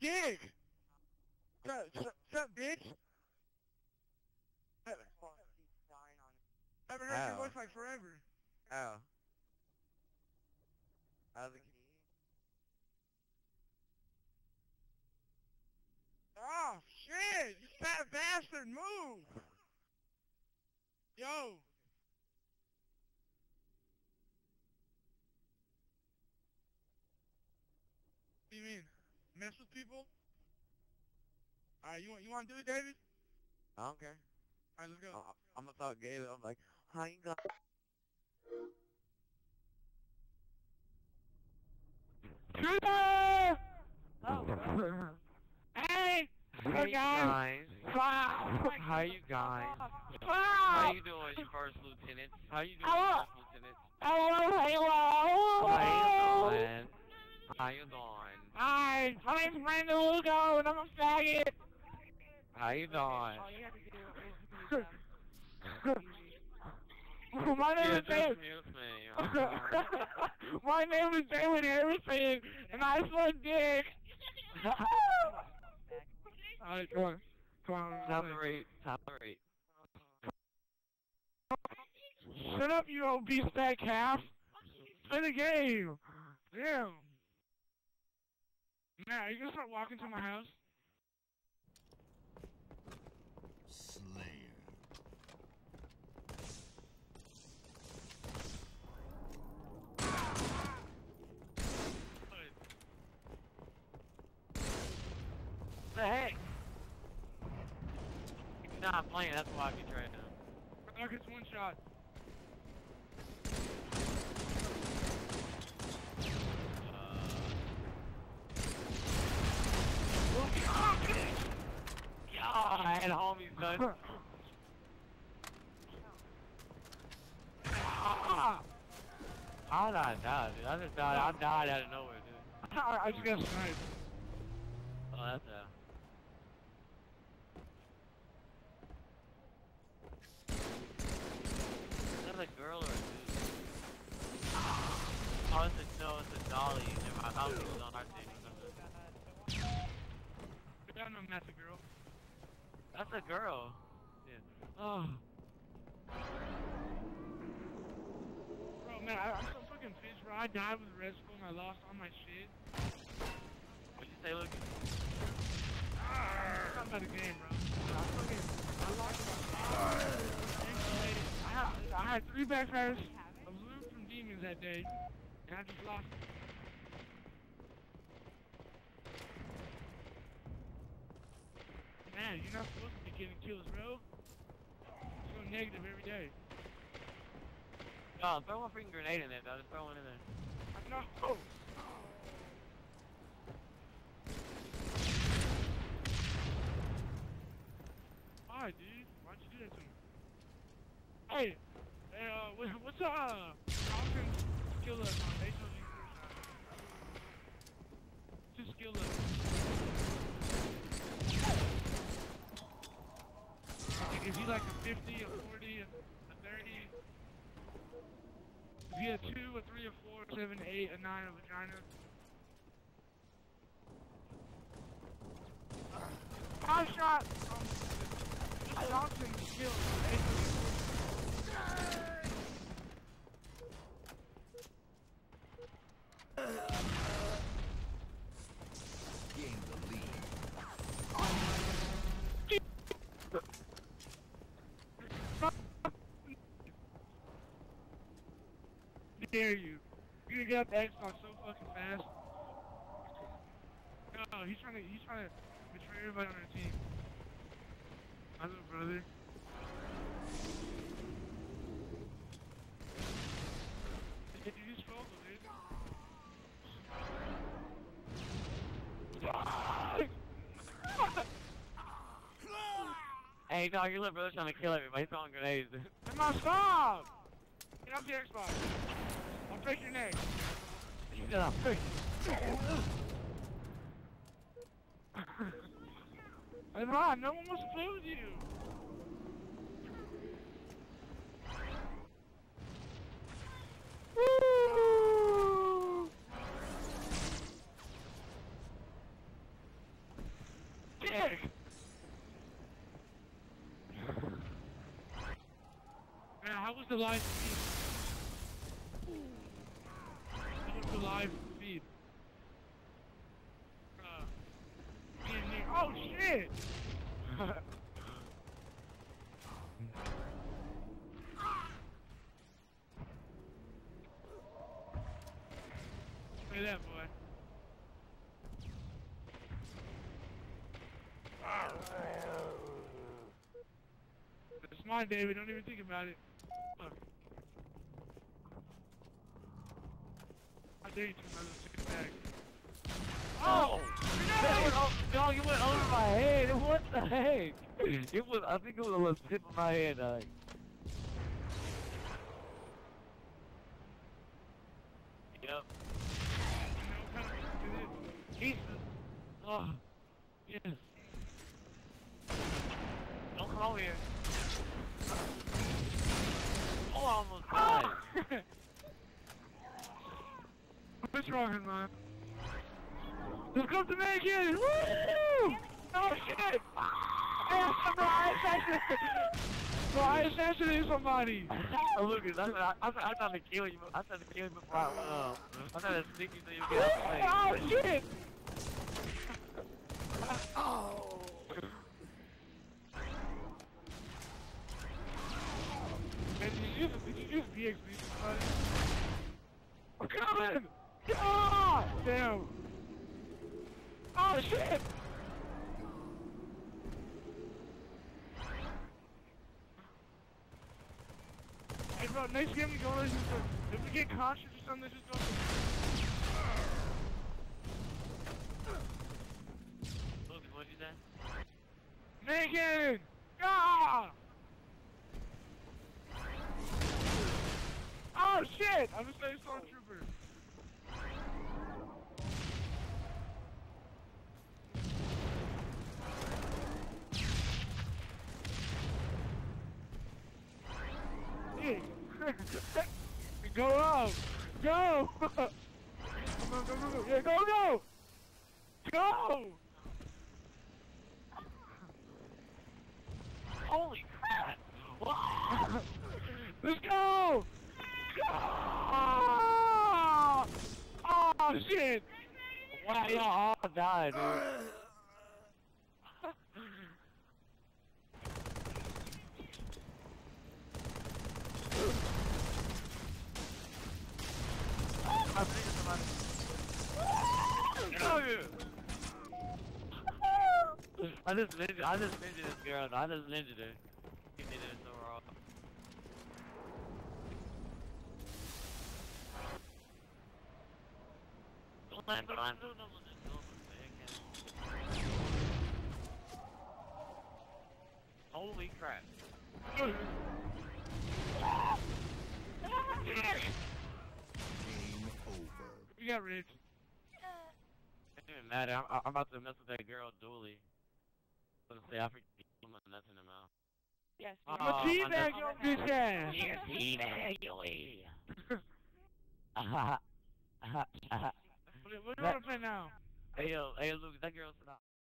gig! Sup, bitch? I haven't heard your voice like forever. Oh. How's it? Oh, shit! You fat bastard, move! Yo! What do you mean? Mess with people? Alright, you wanna do it, David? I don't care. Alright, let's go. I'm gonna talk gay though. I'm like, how you got? Oh. Hey! Hey guys! How you guys? How you doing, first lieutenant? How you doing, first lieutenant? Hello! How you doing? How you doing? Hi, my name's Brandon Lugo, and I'm a faggot! How you doing? All you have to do is my name is David! My name is David Harrison, and I suck dick! Alright, come on. Come on. Tolerate. Shut up, you obese fat calf! Play the game! Damn! Now, are you gonna start walking to my house? Slayer. What the heck? He's not playing, that's why I get right now. Rocket's one shot. God, homie's done. How did I die, dude? I just died. I died out of nowhere, dude. I just got sniped. Oh, that's a... Is that a girl or a dude? Oh, it's a dolly. I thought it was on our team. I don't know if that's a girl. That's a girl. Yeah. Oh. Bro, man, I'm so fucking pissed, bro. I died with Red Skull and I lost all my shit. What'd you say, Luke? It's not about the game, bro. I lost my shit. I had 3 backfires of loot from demons that day, and I just lost it. Man, you're not supposed to be getting kills, bro. It's so negative every day. No, throw one freaking grenade in there, though. Just throw one in there. I'm not. Oh! Why, dude? Why'd you do that to me? Hey! Hey, what's up? Austin, skill up, man. They told you first. Just skill up. If you like a 50, a 40, a 30, if you had a 2, a 3, a 4, a 7, a 8, a 9, a vagina. Five shot! I lost him to kill. Gain the lead. Dare you? You're gonna get up the Xbox so fucking fast. No, he's trying to betray everybody on our team. My little brother. Did you just roll, dude? Hey, dog, your little brother's trying to kill everybody. He's throwing grenades. Come on, stop! Get off the Xbox. I'll break your neck. He's gonna break. Hey, Ron, no one wants to play with you. Woo! how was the live feed? How was the live feed? Oh shit! Look at that boy. It's mine, David. Don't even think about it. Look. I dare you to take it back. Oh! No! Dog, it went over my head. What the heck? It was. I think it was on the tip of my head. Yep. Jesus! Oh, yes. Don't come over here. Oh, I almost died. What's wrong with mine? Just come to me again! Woo! Oh shit! Bro, I assassinated somebody! Lucas, I tried to kill you. I tried to kill you before I went up. I tried to sneak you so you get out of the way. Oh shit! Oh. Man, did you just BXB somebody? I'm coming! Ah! Damn! Oh shit! Hey bro, next game we go, if we get cautious or something, just go. What'd you say? Megan! Ah! Oh shit! I'm just a stormtrooper. Hey. Go up! Go! Come on, go, go, go! Yeah, go, go! Go! Holy crap! Let's go! Oh, oh shit! Wow, y'all all died, dude. I'm thinking somebody. Get I just ninja this girl. I just ninja her. You did it so wrong. Holy crap! Game over. You got rich. It doesn't even matter. I'm about to mess with that girl, Dooley. I'm gonna say I forget nothing about. Yes. I'm gonna teabag your bitch ass. Yes, teabag you. What do you wanna play now? Hey, yo, hey, Luke, that girl's not.